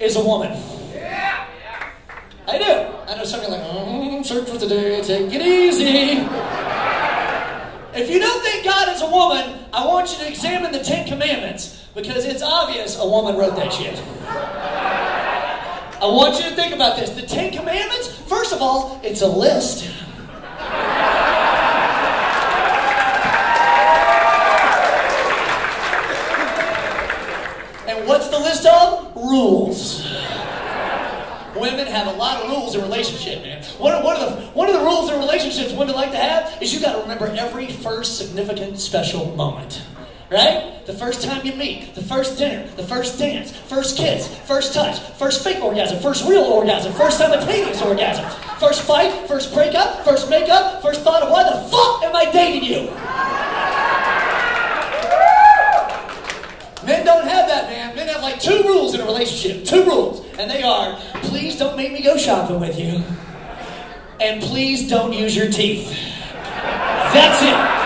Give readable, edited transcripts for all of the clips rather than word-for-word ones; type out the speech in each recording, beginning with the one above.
is a woman. Yeah. I do. I know some of you are like, search for the day, take it easy. If you don't think God is a woman, I want you to examine the Ten Commandments, because it's obvious a woman wrote that shit. I want you to think about this. The Ten Commandments, first of all, it's a list. And what's the list of? Rules. Women have a lot of rules in relationships, man. One of the rules in relationships women like to have is you got to remember every first significant special moment. Right? The first time you meet, the first dinner, the first dance, first kiss, first touch, first fake orgasm, first real orgasm, first simultaneous orgasm, first fight, first breakup, first makeup, first thought of why the fuck am I dating you? Men don't have that, man. Men have like 2 rules in a relationship. 2 rules. And they are, please don't make me go shopping with you. And please don't use your teeth. That's it.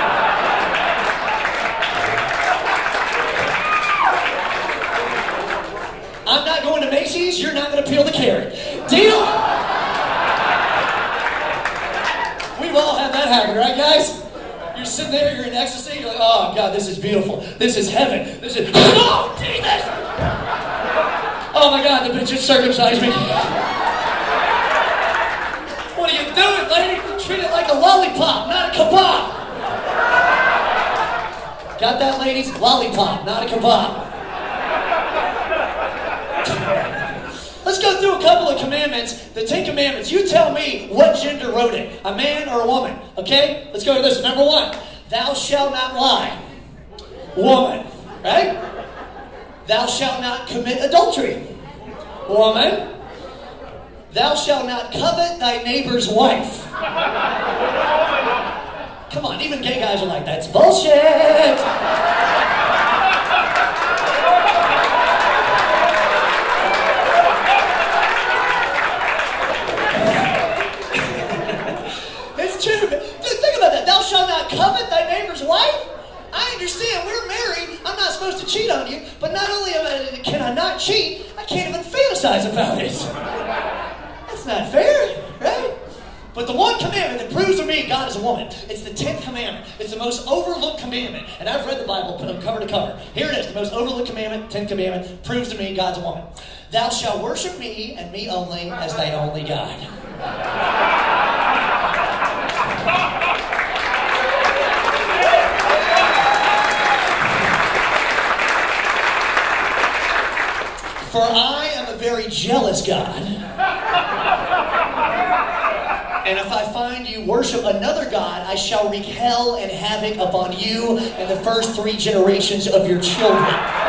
I'm not going to Macy's, you're not going to peel the carrot. Deal? We've all had that happen, right, guys? You're sitting there, you're in ecstasy, you're like, oh, God, this is beautiful. This is heaven. This is, oh, Jesus! Oh, my God, the bitch just circumcised me. What are you doing, lady? Treat it like a lollipop, not a kebab. Got that, ladies? Lollipop, not a kebab. Let's go through a couple of commandments, the 10 commandments. You tell me what gender wrote it, a man or a woman, okay? Let's go to this. Number 1, thou shalt not lie. Woman, right? Thou shalt not commit adultery. Woman. Thou shalt not covet thy neighbor's wife. Come on, even gay guys are like, that's bullshit. Covet thy neighbor's wife? I understand, we're married, I'm not supposed to cheat on you, but not only can I not cheat, I can't even fantasize about it. That's not fair, right? But the one commandment that proves to me God is a woman, it's the 10th commandment. It's the most overlooked commandment, and I've read the Bible from cover to cover. Here it is, the most overlooked commandment, 10th commandment, proves to me God's a woman. Thou shalt worship me and me only as thy only God. For I am a very jealous God. And if I find you worship another God, I shall wreak hell and havoc upon you and the first 3 generations of your children.